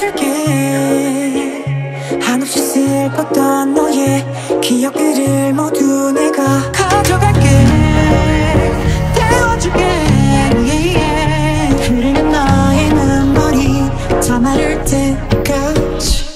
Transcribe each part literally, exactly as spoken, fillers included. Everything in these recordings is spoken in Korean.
찾아줄게. 한없이 쓸 뻗던 너의 기억들을 모두 내가 가져갈게. 떼워줄게. yeah, yeah. 흐르는 너의 눈물이 다 마를 때까지.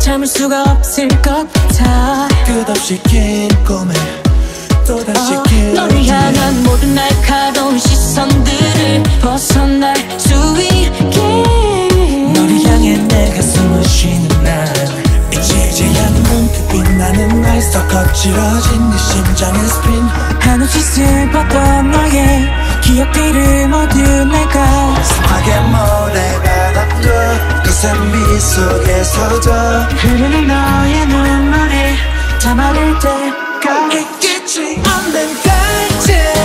참을 수가 없을 것 같아. 끝없이 긴 꿈에 또다시 어, 긴 너를 향한 모든 날카로운 시선들을 벗어날 수 있게. 너를 향해 내가 숨을 쉬는 날 이제 이제야 눈빛 빛나는 날 썩 거칠어진 네 심장의 스핀. 한없이 슬펐던 너의 기억들을 모두 내가 습하게 모래 바닥도 그 산미 속에서도 흐르는 너의 눈물이 다 마를 때가 있겠지. 없는 갈채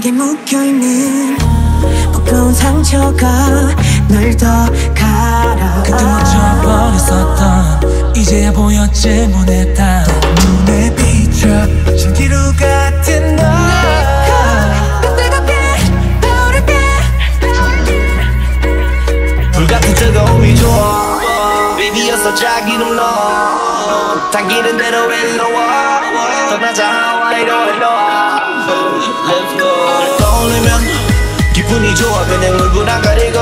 내게 묶여있는 무거운 상처가 널 더 갈아. 그때 멈춰버렸었던 이제야 보였지 문에 다 눈에 비쳐 신기루 같은 너. 내가 뜨겁게 떠오를게 떠오를게 불같은 뜨거움이 좋아. 비비어서 자기 눌러 당기는 대로 일로와 떠나자 하와이로 일로와. Let's go. 떠올리면 기분이 좋아. 그냥 얼굴 안 가리고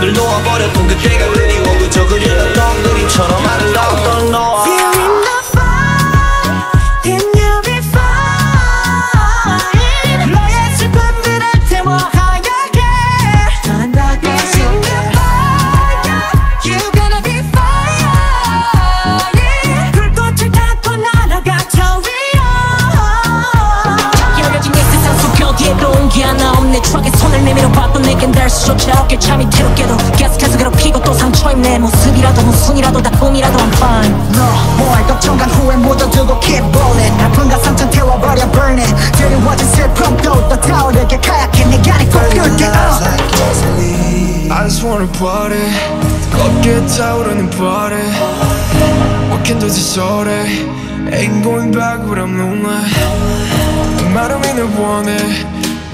늘 놓아버렸던 그때가 그리워. 그저 그려놨던 그림처럼 아름다웠던 너와 Feeling the fire in you before. 너의 슬픔들을 태워 하얗게 떠난다고 Feeling the fire you gonna be fire. 불꽃을 닿고 날아가 저 위로. 또 온 게 하나 없네. 추억에 손을 내밀어 봐도 내겐 날 수조차 없게. 참이 태롭게도 계속해서 괴롭히고 또 상처인 내 모습이라도 무슨이라도 다 꿈이라도 I'm fine. 널 걱정과 후회 묻어두고 keep rolling. 아픔과 상처 태워버려 burn it. 드리워진 슬픔도 또 타오르게 가얗게 내 안이 불게. I just wanna party. 어깨에 타오르는 party. What can do this all day? Ain't going back but I'm lonely. 말 없는 원해